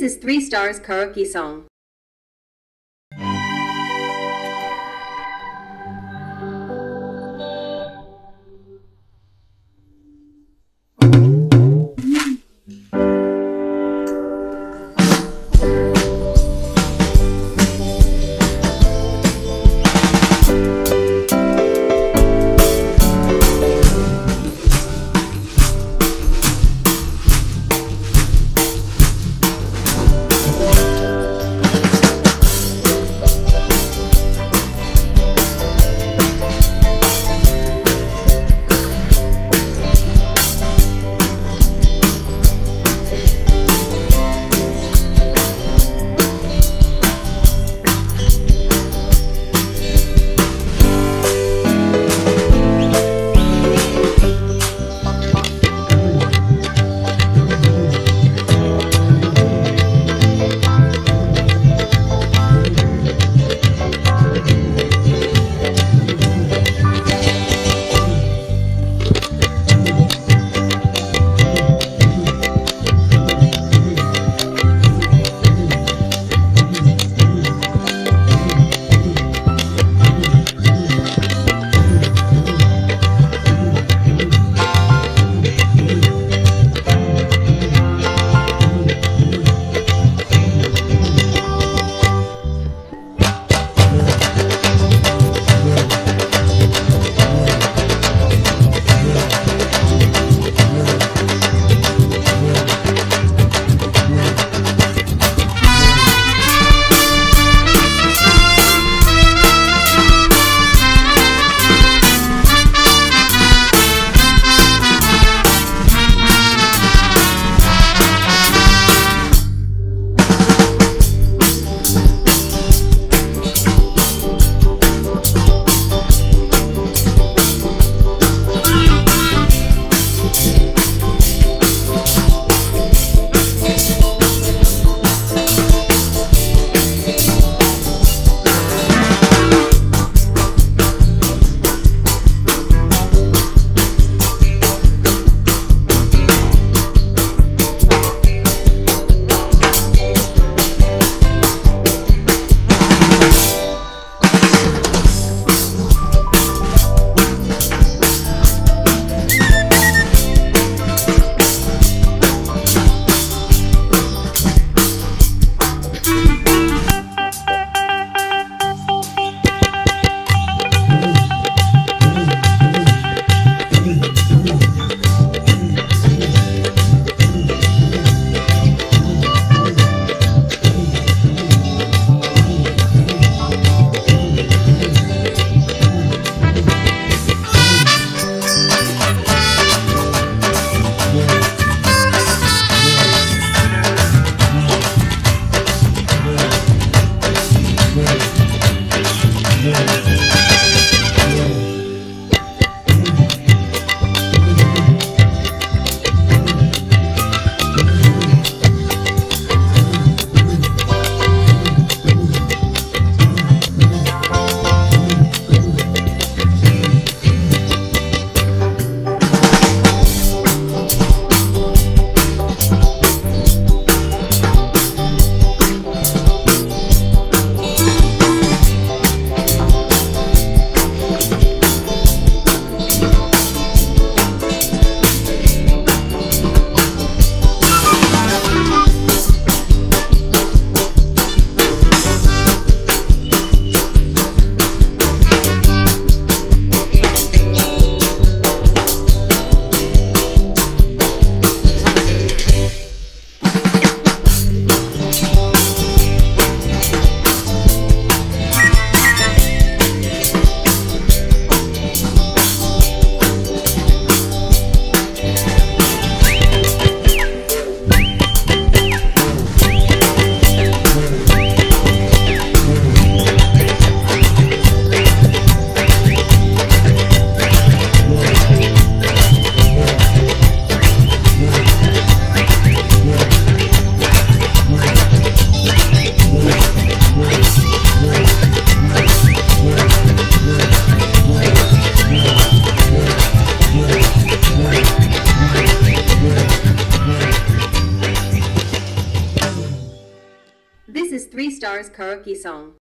This is 3 Stars karaoke song. is 3 Stars karaoke song.